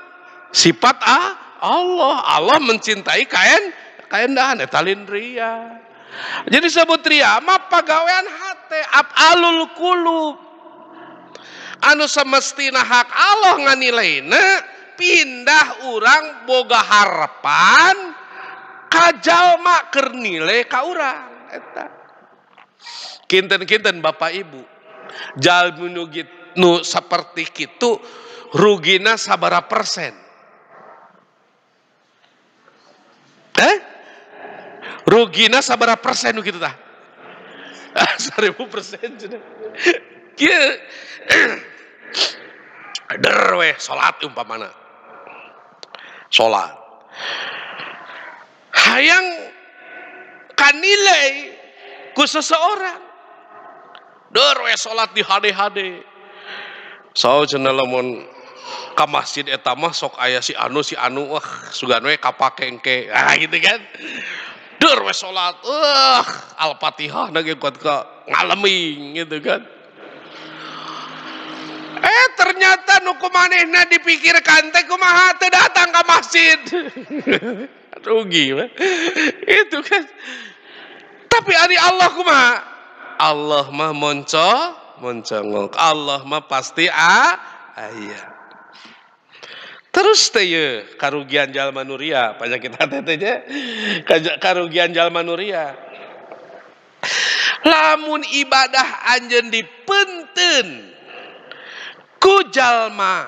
Sifat ah Allah, Allah mencintai kaen kaendahan eta ria. Jadi sebut ria mah pagawean hate af'alul qulub. Anu semestina hak Allah nganilaina pindah urang boga harapan ka jalma keur nilai ka urang eta. Kinten-kinten Bapak Ibu, jalmi nu nu saperti kitu rugina sabaraha persen? Eh? Rugina sabaraha persen nu kitu tah? seribu persen cenah. Kieu der weh salat umpamana. Salat. Hayang kanilai ku seseorang. Der weh salat di hade-hade. Saho cenah lamun ka masjid eta mah sok aya si anu si anu wah sugan we kapake engke. Ah gitu kan. Der weh salat. Eueuh Al-Fatihah na ge kuat ka ngaleming gitu kan. Eh ternyata nu kumanehna dipikirkan teh kumaha teu datang ka masjid. Rugi mah. Itu kan. Tapi ari Allah kumaha? Allah mah monco, moncongok. Allah mah pasti a aya. Terus teh ye karugian jalma nu ria, penyakit hate teh je. Karugian jalma nu ria. Lamun ibadah anjeun dipenteun ku jalma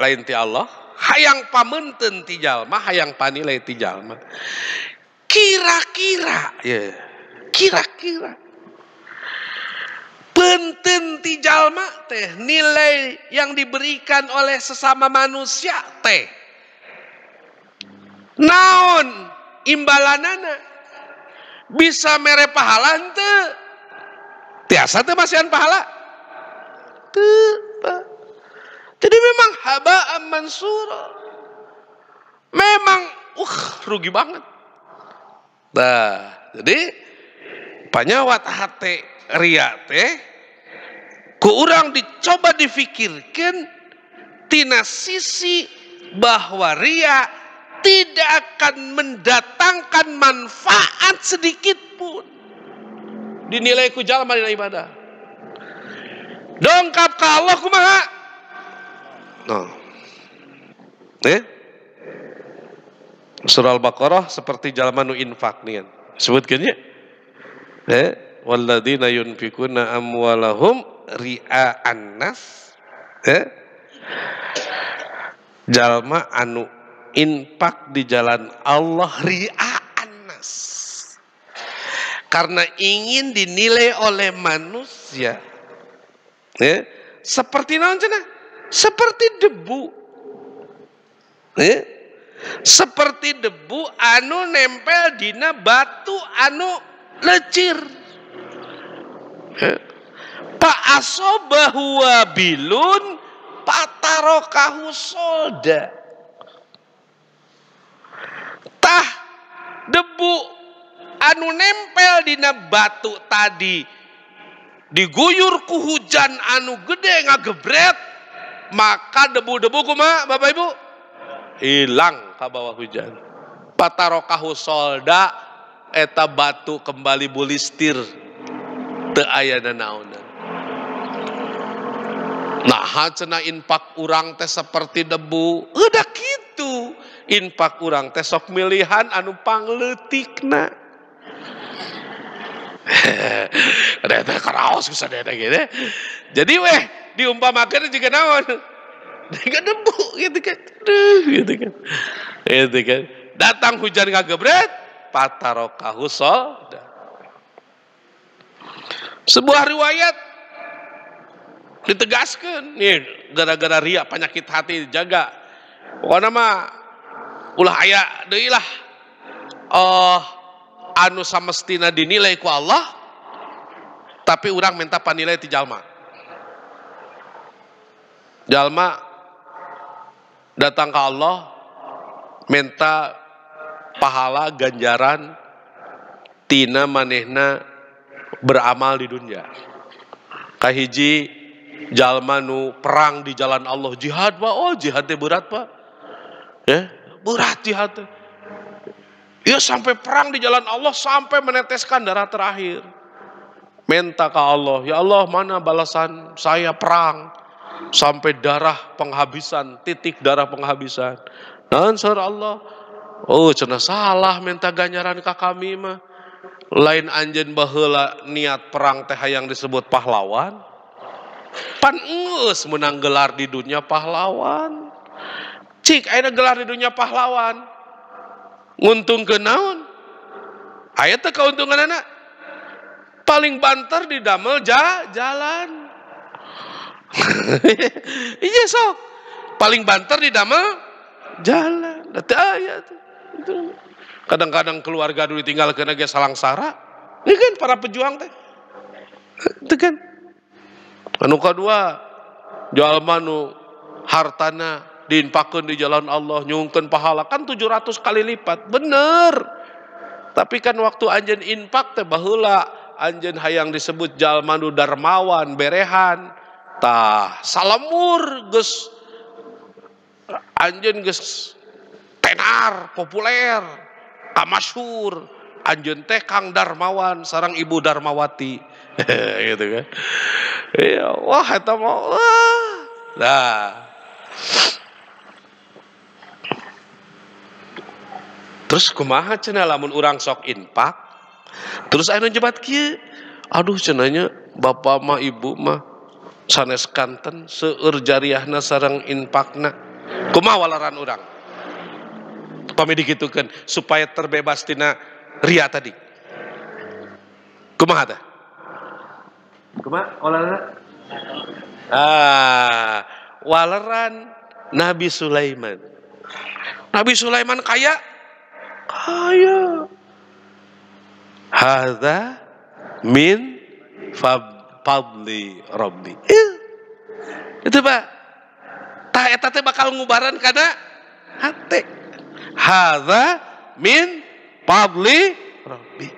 lain ti Allah hayang pamenten ti jalma hayang panilai ti jalma kira-kira ya kira-kira penten ti jalma teh nilai yang diberikan oleh sesama manusia teh naon imbalanana bisa mere pahala henteu tiasa teu masihan pahala teu. Jadi memang haba'an mansura. Memang uh rugi banget. Nah, jadi panyawat hati ria teh ku urang dicoba difikirkan tina sisi bahwa ria tidak akan mendatangkan manfaat sedikit pun dinilai ku jalma dina ibadah. Dongkap ka Allah kumaha? Nah. Eh? Surah Al-Baqarah seperti jalma nu infak nian. Sebutkeunnya. Eh, walladzina yunfikuna amwalahum ria'an nas. Eh? Jalma anu infak di jalan Allah ria'an nas. Karena ingin dinilai oleh manusia. Eh? Seperti naon cenah? Seperti debu. Eh? Seperti debu anu nempel dina batu anu lecir. Pak asobahu wabilun patarokahu soda. Tah debu anu nempel dina batu tadi diguyur ku hujan anu gede ngagebret, maka debu-debu kumaha Bapak Ibu? Hilang ka bawah hujan. Patarokahu solda eta batu kembali bulistir teu aya naonan. Nah, cenah infak urang teh seperti debu. Udah gitu infak urang teh sok milihan anu pangleutikna. Eta karaos kusadaya gitu. Jadi weh diumpamakeun juga naon? Dengan debu gitu kan, gitu kan, gitu kan. Datang hujan ngagebret, patarokahu solda. Sebuah riwayat ditegaskan, nih gara-gara ria penyakit hati jaga. Pokoknya mah ulah aya deui lah. Oh, anu samestina dinilai ku Allah, tapi urang minta panilai ti jalma. Jalma datang ke Allah minta pahala ganjaran tina manehna beramal di dunia. Kahiji jalma nu perang di jalan Allah jihad Pak. Oh jihad teh berat Pak. Ya, berat jihad teh. Ya sampai perang di jalan Allah sampai meneteskan darah terakhir. Minta ke Allah, ya Allah mana balasan saya perang sampai darah penghabisan, titik darah penghabisan. Dan surah Allah, oh cenah salah minta ganjaran ka kami mah. Lain anjen baheula niat perang teh yang disebut pahlawan. Pan eus menang gelar di dunia pahlawan. Cik ayeuna gelar di dunia pahlawan. Nguntungkeun naon? Aya teh kauntunganna paling banter didamel ja, jalan. Iya sok paling banter di damel jalan. Kadang-kadang keluarga dulu tinggal kena ge salangsara. Ini kan para pejuang teh. Itu kan. Anu kedua, jalma nu hartana diinfakkeun di jalan Allah nyungkeun pahala kan tujuh ratus kali lipat. Bener. Tapi kan waktu anjeun infak teh baheula anjeun hayang disebut jalma nu darmawan, berehan. Tah salemur geus anjeun geus tenar populer amasyhur anjeun teh Kang Darmawan sareng Ibu Darmawati gitu kan. Iya wah eta mah lah terus kumaha cenah lamun urang sok infak terus anu jebat kieu aduh cenahnya bapak mah ibu mah sanes kanten seueur jariahna sareng infakna kumaha walaran urang pami digitukeun supaya terbebas tina ria tadi kumaha teh kumaha walaran ah walaran Nabi Sulaiman Nabi Sulaiman kaya kaya hadza min fab Fadli Rabbi. Eh. Itu Pak. Tah eta teh bakal ngubaran kana hate. Hadza min Fadli Rabbi.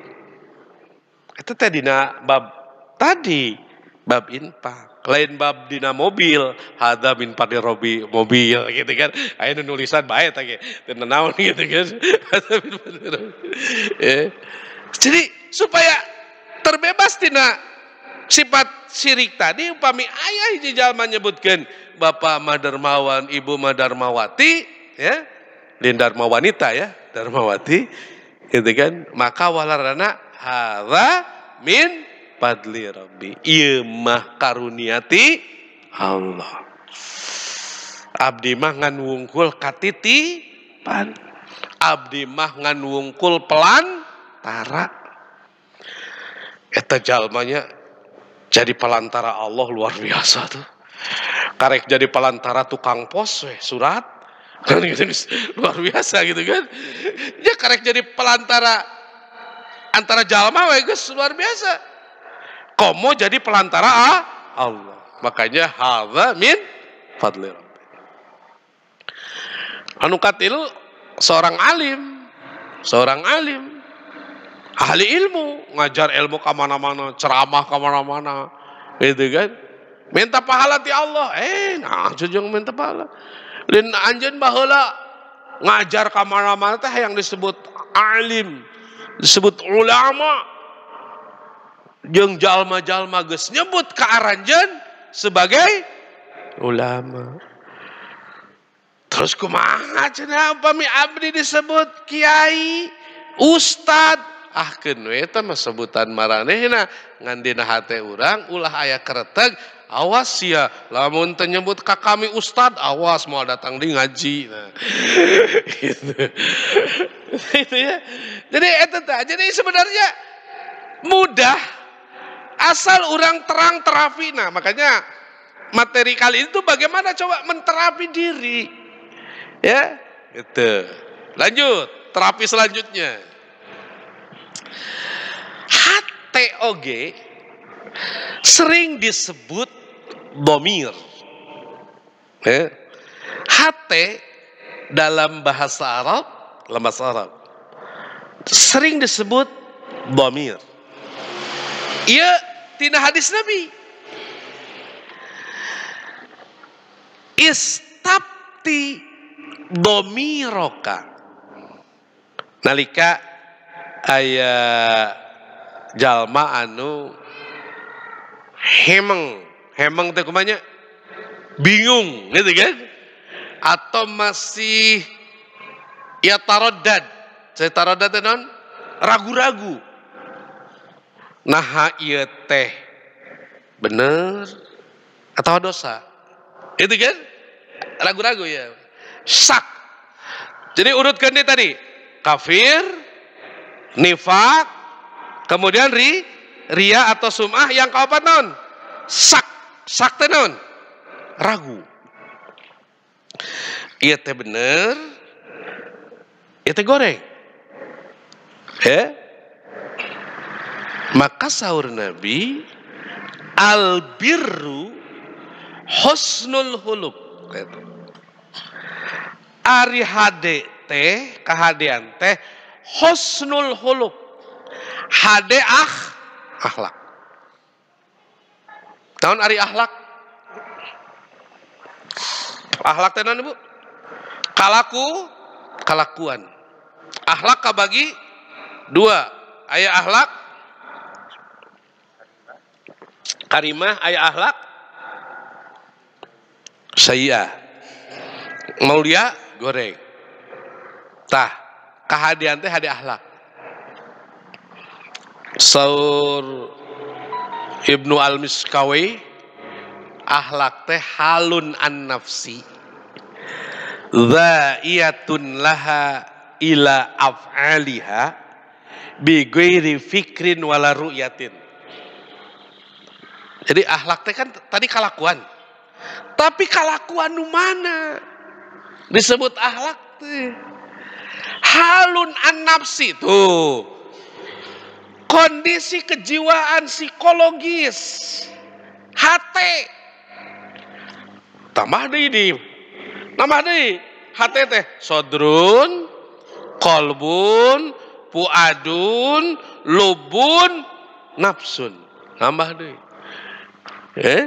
Itu teh dina bab tadi, bab infak. Lain bab dina mobil, hadza min fadli Rabbi mobil gitu kan. Ayeuna nulisan bae eta ge. Teu naon gitu kan. Eh. Jadi supaya terbebas tina sifat syirik tadi, upami ayah hiji jalma nyebutkeun Bapak Madarmawan, Ibu Madarmawati, ya. Lindarma wanita ya, Darmawati. Gitu kan? Maka walarana hadza min fadli Rabbi. Ieu mah karuniati Allah. Abdi mah ngan wungkul katitipan. Abdi mah ngan wungkul pelan tara. Eta jalmanya jadi pelantara Allah luar biasa tuh. Karek jadi pelantara tukang pos weh, surat. Kan gitu, luar biasa gitu kan. Ya karek jadi pelantara antara jalma weh geus luar biasa. Komo jadi pelantara ah? Allah. Makanya hadza min fadli Rabbi. Anu katil seorang alim, seorang alim ahli ilmu, ngajar ilmu kemana-mana, ceramah kemana-mana, gitu kan? Minta pahala ti Allah, eh, nah jujung minta pahala. Lin anjen baheula ngajar kemana-mana teh yang disebut alim, disebut ulama, jeung jalma-jalma geus nyebut ka aranjeun sebagai ulama. Terus kumaha cenah upami abdi disebut kiai, ustad? Ah keun we eta mah sebutan maranehna ngan dina hate urang ulah aya kereteg awas sia lamun teu nyebut ka kami ustad awas moal datang di ngaji nah. Gitu. Gitu ya. Jadi eta teh jadi sebenarnya mudah asal urang terang terafina. Makanya materi kali itu bagaimana coba menterapi diri. Ya, gitu. Lanjut, terapi selanjutnya. H T O G sering disebut domir. Eh? H T dalam bahasa Arab, dalam bahasa Arab sering disebut domir. Ia tina hadis Nabi. Istabti domiroka nalika ayat jalma anu hemeng, hemeng teh kumanya bingung gitu kan, atau masih ya tarodad, saya tarodad teh non ragu-ragu. Nah ieu teh bener atau dosa, itu kan ragu-ragu ya, sak. Jadi urutkan dia tadi kafir, nifak. Kemudian ri, ria atau sum'ah yang kaopat non sak, sak teh non ragu. Iya teh bener, iya teh goreng. Eh? Maka sahur Nabi albirru husnul huluk. Ari hade teh kahadean teh husnul huluk. Hade ah, akhlak. Tahun hari akhlak. Akhlak tenan Ibu. Kalaku, kalakuan. Akhlak kabagi dua. Aya akhlak karimah, aya akhlak sayyi'ah. Maulia goreng. Tah, kahadian teh hade akhlak. Saur Ibnu Al-Miskawi akhlak teh halun an-nafsi dha'iyatun laha ila af'aliha bi ghairi fikrin wala ru'yatin. Jadi akhlak teh kan tadi kalakuan. Tapi kalakuan nu mana disebut akhlak teh? Halun an-nafsi tuh. Kondisi kejiwaan psikologis hati tambah deui di tambah deui hati teh sodrun kolbun puadun, lubun, nafsun. Nambah deh. Eh?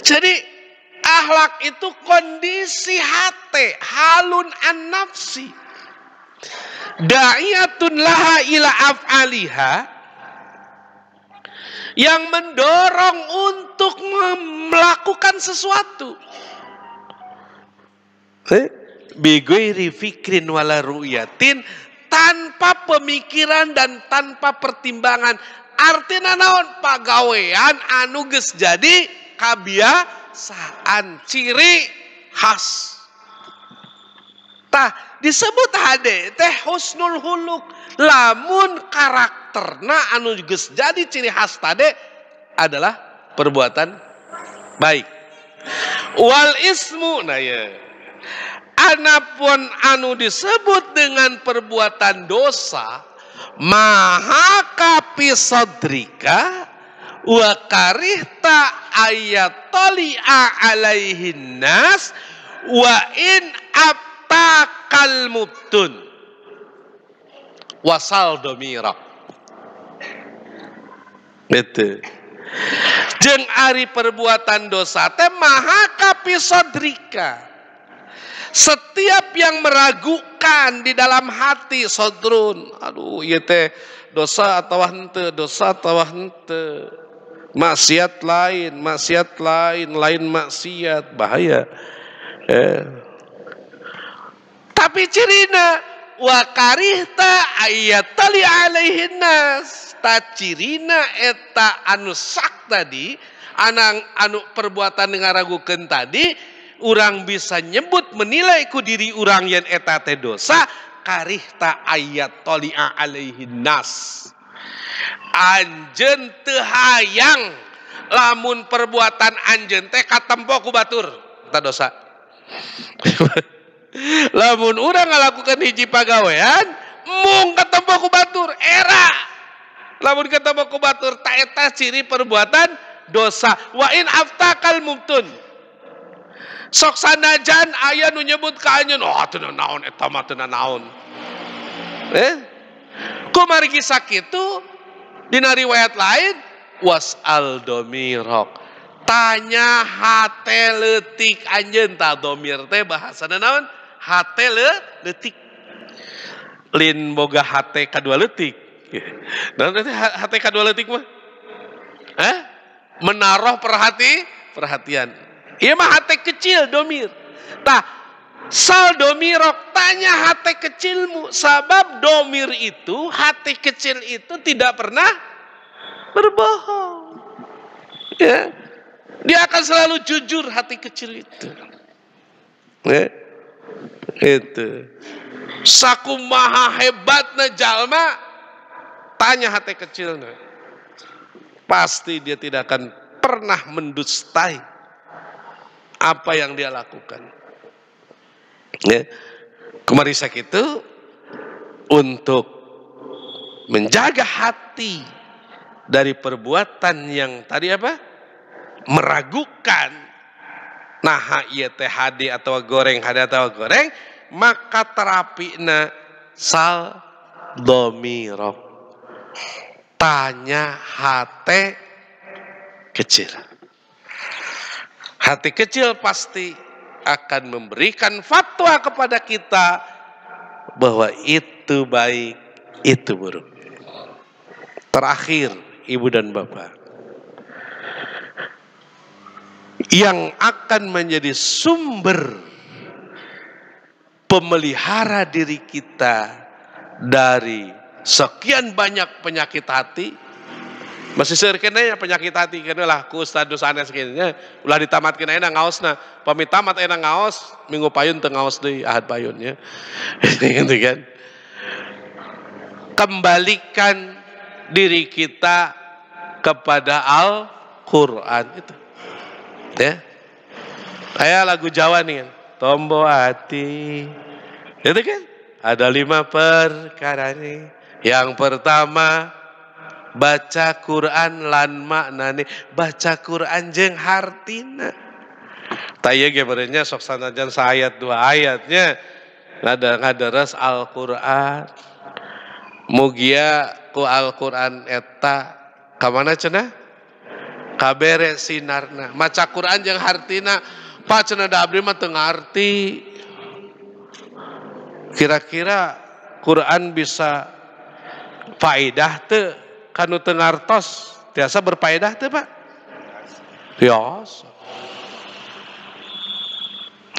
Jadi akhlak itu kondisi hati, halun an nafsi. Da'iyatun laha ila af'aliha, yang mendorong untuk melakukan sesuatu. Eh? Bighairi fikrin wala ru'yatin, tanpa pemikiran dan tanpa pertimbangan. Artinya naon? Pagawean anu geus jadi kabiasaan, ciri khas. Tah disebut hade teh husnul huluk, lamun karakterna anu geus jadi ciri khas tade adalah perbuatan baik. Wal ismu, nah ya, anapun anu disebut dengan perbuatan dosa, maha kapisadrika wa karihta ayatoli'a alaihin nas wa in abtakal mubtun wasal domira. Betul. Jeung ari perbuatan dosa teh maha kapisadrika. Setiap yang meragukan di dalam hati, sodrun, aduh ieu teh dosa atau henteu, dosa atau henteu, maksiat lain, maksiat lain, lain maksiat, bahaya. Eh. Tapi cirina wa karihta ayatali alaihin nas, ta cirina eta anu sak tadi, anang anu perbuatan ngaragukeun tadi. Urang bisa nyebut menilai ku diri urang yang eta teh dosa, karih ta ayat toli'a alaihin nas. Anjen teu hayang lamun perbuatan anjen teh katempo ku batur eta dosa. Lamun urang ngalakukeun hiji pagawean mung katempo ku batur, era lamun katempo ku batur ta eta ciri perbuatan dosa. Wa in aftakal mubtun, sok sanajan aya nu nyebut ka anjeun, oh teu naon eta mah teu naon. Eh? Kumari kisah kitu dina riwayat lain, was'al domirok, tanya hate leutik anjeun. Ta domir teh bahasana naon? Hate leutik. Lin boga hate kadua leutik. Naon teh hate kadua leutik mah? Hah? Menaruh perhati, perhatian. Iya mah hati kecil domir. Tah sal domirok, tanya hati kecilmu. Sabab domir itu, hati kecil itu tidak pernah berbohong. Ya. Dia akan selalu jujur hati kecil itu. Ya. Itu. Sakumaha hebatna jalma, tanya hati kecilnya. Pasti dia tidak akan pernah mendustai apa yang dia lakukan. Ya. Kemarin sakit itu untuk menjaga hati dari perbuatan yang tadi apa? Meragukan. Nah, ieu teh hade atau goreng, hade atau goreng, maka terapina sal domirok, tanya hati kecil. Hati kecil pasti akan memberikan fatwa kepada kita bahwa itu baik, itu buruk. Terakhir, ibu dan bapak, yang akan menjadi sumber pemelihara diri kita dari sekian banyak penyakit hati. Masih seurkeunnya penyakit hati keneh lah ku ustaz dosana sakitnya ulah ditamatkeun ayeuna ngaosna. Pami tamat ayeuna ngaos, minggu payun teu ngaos deui, ahad payun nya. Gitu kan. Kembalikan diri kita kepada Al-Qur'an itu. Ya. Aya lagu Jawa nih kan. Tombo hati. Itu kan ada lima perkara nih. Yang pertama, baca Quran lan maknane, baca Quran jeung hartina. Ta ieu ge barenya sok sanajan saayat dua ayatnya, ngadaras Al-Qur'an. Mugia ku Al-Quran eta kamana cenah? Kabere sinarna. Maca Quran yang hartina pa cenah da abdi mah teu ngarti. Kira-kira Quran bisa faedah teu kanu teu ngartos? Tiasa berfaedah teu, Pak? Tiasa.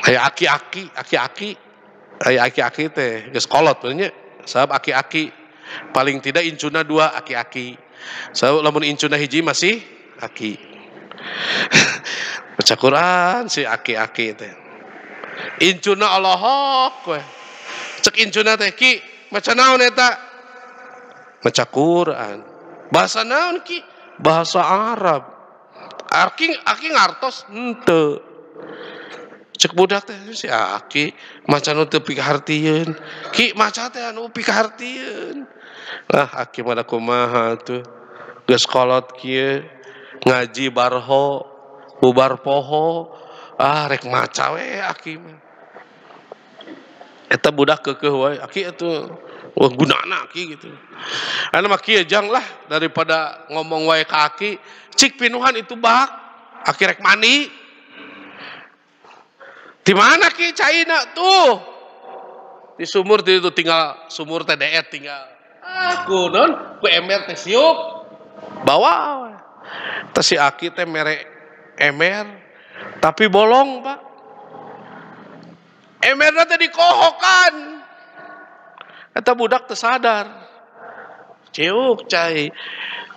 Aya aki-aki, aki-aki. Aya aki-aki teh geus kolot benernya. Sabab aki-aki paling tidak incuna dua aki-aki. Sabab lamun incuna hiji masih aki. Baca Quran si aki-aki teh. Incuna Allahok we. Cek incuna teh ki maca naon eta? Maca Quran. Bahasa naon ki? Bahasa Arab. Aki aki ngartos henteu. Cek budak teh si aki maca nu teu pikahartieun ki maca teh anu pikahartieun. Lah aki mah kumaha tuh geus kolot kieu ngaji barho bubar poho ah rek maca we aki mah eta budak keukeuh wae aki atuh wah gunana aki gitu. Anu mah kieu jang lah daripada ngomong wae ka aki cik pinuhan itu bak aki rek mani. Di mana ki China tuh? Di sumur di itu tinggal sumur T D R tinggal. Ah, kunon, ku emer teh siuk. Bawa. Teh si aki teh mere emer tapi bolong, Pak. Emerna teh dikohokan. Eta budak teh sadar. Ciuk cai.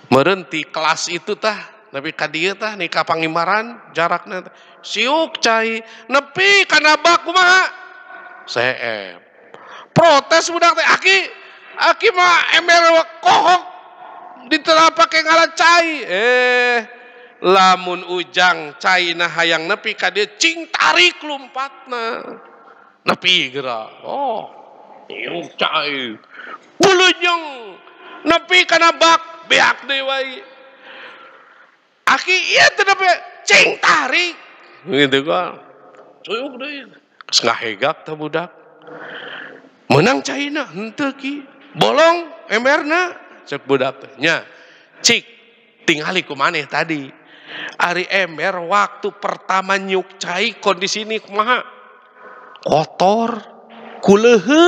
Meureun ti kelas itu tah. Tapi kadieu tah nikah Pangimaran jarakna siuk cai nepi kana bak kumaha C M protes budak teh aki aki mah emer kohok diterapak ngaran cai eh lamun ujang cai na hayang nepi kadieu cing tarik lompatna nepi geura oh siuk cai bulujung nepi kana bak beak deui wae aki iya tetep cing tarik gitu kan cuyuk deh sengahegak ta budak menang China henteu ki bolong emberna cek budak nya cik tingali kumaneh tadi ari ember waktu pertama nyuk cai kondisi ini kumaha kotor kulehe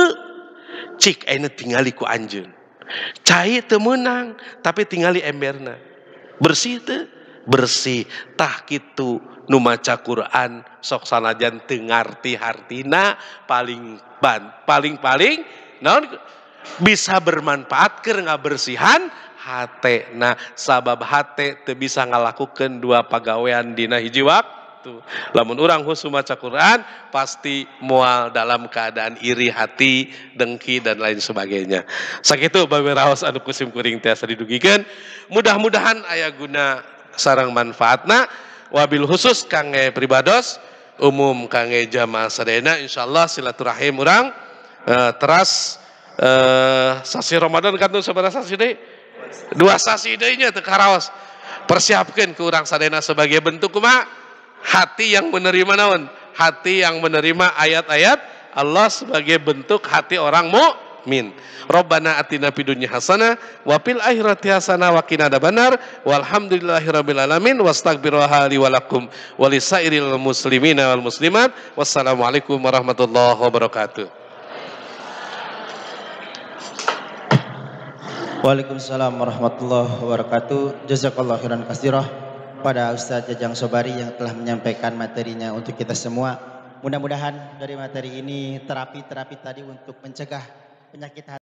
cik ayeuna tingali ku anjeun cai teu meunang tapi tingali emberna bersih teu bersih tah kitu nu maca Quran sok sanajan teu ngarti hartina paling ban paling paling naon bisa bermanfaat keur ngabersihan hatena sabab hate teu bisa ngalakukeun dua pagawean dina hiji waktu lamun urang khusus maca Quran pasti moal dalam keadaan iri hati dengki dan lain sebagainya sakitu babaraos anu kusim kuring tiasa didugikeun mudah-mudahan aya guna sarang manfaatna wabil khusus kangge pribados umum kangge jamaah sadayana insyaallah silaturahim urang uh, teras uh, sasi Ramadan kantu sabaraha sasi deui dua sasi deui nya teu karaos persiapkeun ke urang sadayana sebagai bentuk kumaha hati yang menerima naon hati yang menerima ayat-ayat Allah sebagai bentuk hati orang mukmin. Rabbana atina fidunya hasanah wa fil akhirati hasanah wa qina adzabannar walhamdulillahirabbil alamin wastaghfirullaha li wa lakum wa lisairil muslimina wal muslimat wassalamualaikum warahmatullahi wabarakatuh. Waalaikumsalam warahmatullahi wabarakatuh. Jazakallahu khairan katsirah pada Ustaz Jajang Sobari yang telah menyampaikan materinya untuk kita semua. Mudah-mudahan dari materi ini terapi-terapi tadi untuk mencegah penyakit hati